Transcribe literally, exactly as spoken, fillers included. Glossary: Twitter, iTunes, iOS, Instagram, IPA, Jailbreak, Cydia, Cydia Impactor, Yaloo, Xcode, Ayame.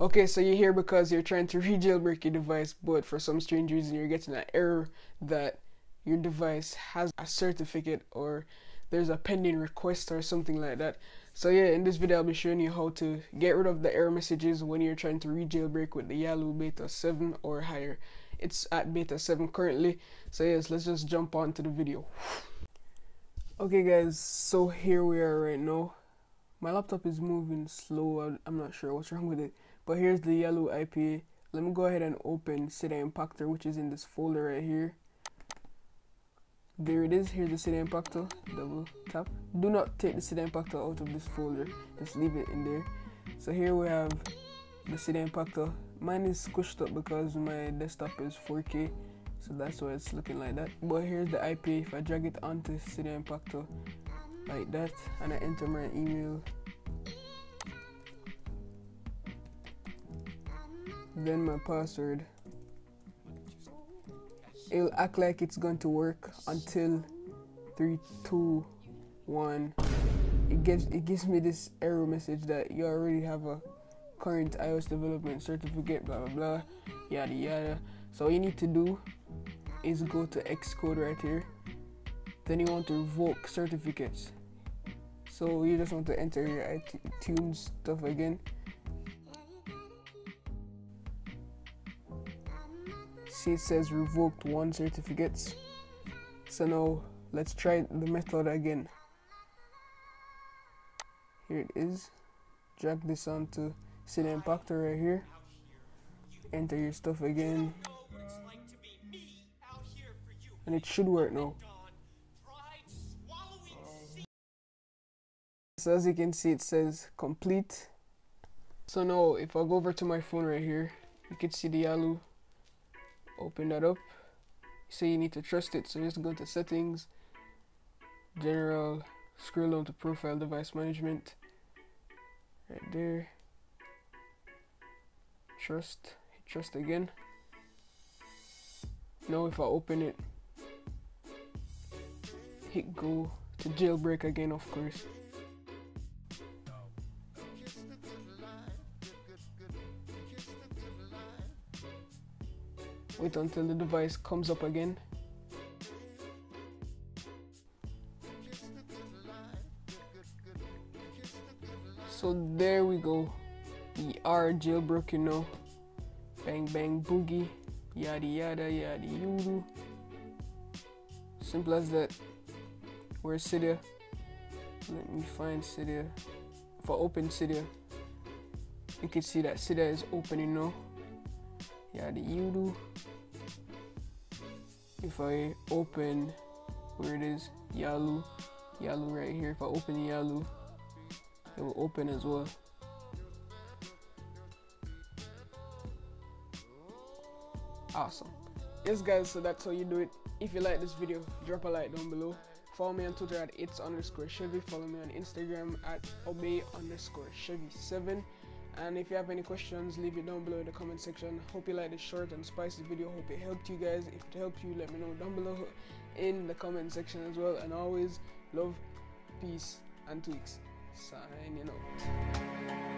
Okay, so you're here because you're trying to re-jailbreak your device, but for some strange reason you're getting an error that your device has a certificate or there's a pending request or something like that. So yeah, in this video I'll be showing you how to get rid of the error messages when you're trying to re-jailbreak with the Yaloo beta seven or higher. It's at beta seven currently, so yes, let's just jump on to the video. Okay guys, so here we are right now. My laptop is moving slow, I'm not sure what's wrong with it, but here's the Yaloo I P A. Let me go ahead and open Cydia Impactor, which is in this folder right here. There it is. Here's the Cydia Impactor. Double tap. Do not take the Cydia Impactor out of this folder, just leave it in there. So here we have the Cydia Impactor. Mine is squished up because my desktop is four K, so that's why it's looking like that. But here's the I P A. If I drag it onto Cydia Impactor like that and I enter my email, then my password, it'll act like it's going to work until three, two, one, it gives it gives me this error message that you already have a current iOS development certificate, blah blah blah, yada yada. So all you need to do is go to Xcode right here, then you want to revoke certificates, so you just want to enter your iTunes stuff again, see it says revoked one certificates. So now let's try the method again. Here it is. Drag this onto Cydia Impactor right here, enter your stuff again, and it should work now. So as you can see, it says complete. So now if I go over to my phone right here, you can see the Yaloo. Open that up. So you need to trust it, so just go to settings, general, scroll down to profile device management, right there, trust, hit trust again. Now if I open it, hit go to jailbreak again, of course. Wait until the device comes up again. So there we go. We are jailbroken now. Bang bang boogie. Yada yada yada yuru. Simple as that. Where's Cydia? Let me find Cydia. If I open Cydia, you can see that Cydia is opening now. Yada yuru. If I open where it is, Yaloo, Yaloo right here. If I open Yaloo, it will open as well. Awesome. Yes guys, so that's how you do it. If you like this video, drop a like down below. Follow me on Twitter at it's underscore Chevy. Follow me on Instagram at obey underscore Chevy seven. And if you have any questions, leave it down below in the comment section. Hope you like this short and spicy video. Hope it helped you guys. If it helped you, let me know down below in the comment section as well. And always, love, peace, and tweaks. Signing out.